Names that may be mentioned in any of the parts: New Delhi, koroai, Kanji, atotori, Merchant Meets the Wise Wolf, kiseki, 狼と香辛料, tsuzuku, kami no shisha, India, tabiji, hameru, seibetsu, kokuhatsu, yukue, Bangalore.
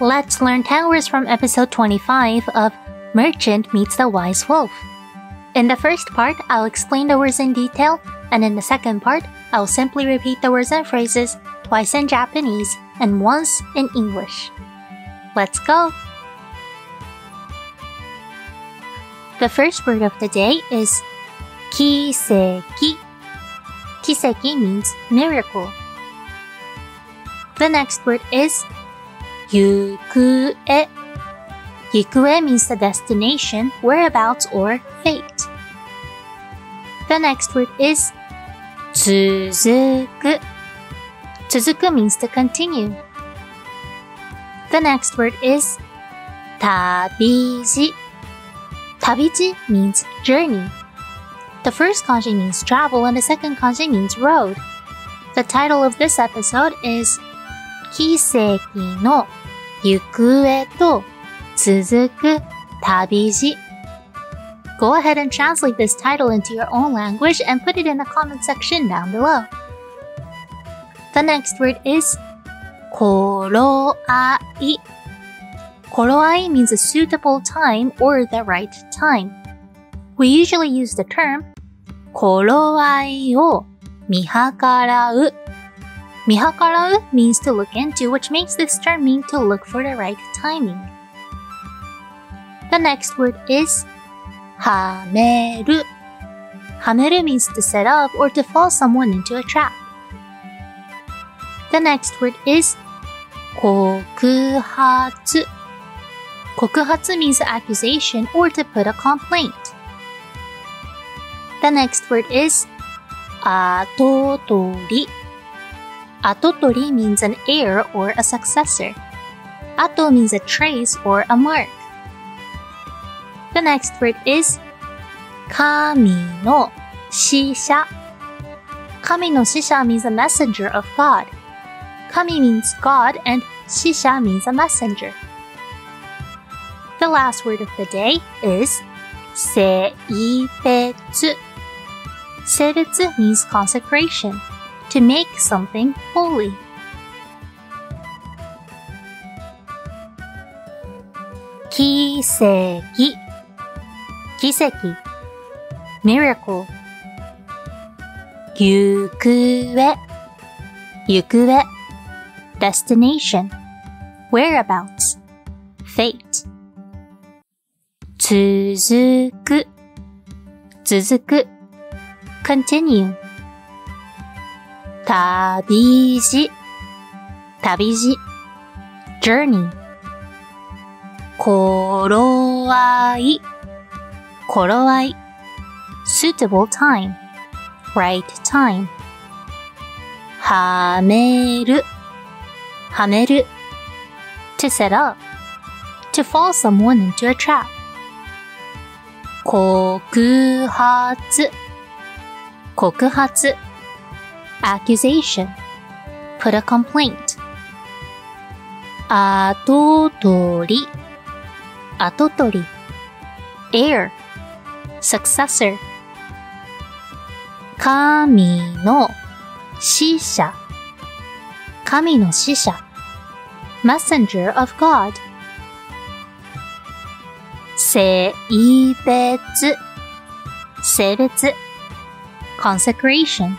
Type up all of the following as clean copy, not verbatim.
Let's learn 10 words from episode 25 of Merchant Meets the Wise Wolf. In the first part, I'll explain the words in detail, and in the second part, I'll simply repeat the words and phrases twice in Japanese and once in English. Let's go! The first word of the day is kiseki. Kiseki means miracle. The next word is yukue. Yukue means the destination, whereabouts, or fate. The next word is tsuzuku. Tsuzuku means to continue. The next word is tabiji. Tabiji means journey. The first kanji means travel and the second kanji means road. The title of this episode is Kiseki no Yukue to Tsuzuku Tabiji. Go ahead and translate this title into your own language and put it in the comment section down below. The next word is koroai. Koroai means a suitable time or the right time. We usually use the term koroai o mihakarau. Mihakarau means to look into, which makes this term mean to look for the right timing. The next word is hameru. Hameru means to set up or to fall someone into a trap. The next word is kokuhatsu. Kokuhatsu means accusation or to put a complaint. The next word is atotori. Atotori means an heir or a successor. Ato means a trace or a mark. The next word is kami no shisha. Kami no shisha means a messenger of God. Kami means God and shisha means a messenger. The last word of the day is seibetsu. Seibetsu means consecration, to make something holy. Kiseki. Kiseki, miracle. Yukue. Yukue, destination, whereabouts, fate. Tsuzuku. Tsuzuku, continue. Tabiji. Tabiji, journey. Koroai. Koroai, suitable time, right time. Hameru. Hameru, to set up, to fall someone into a trap. Kokuhatsu. Kokuhatsu, accusation, put a complaint. Atotori. Atotori, heir, successor. Kami no shisha. Kami no shisha, messenger of God. Seibetsu. Seibetsu, consecration.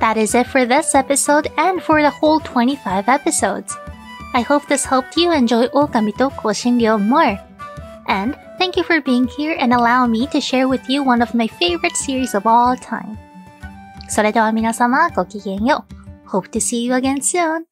That is it for this episode and for the whole 25 episodes. I hope this helped you enjoy 狼と香辛料more. And thank you for being here and allow me to share with you one of my favorite series of all time. それでは皆様ごきげんよう。Hope to see you again soon.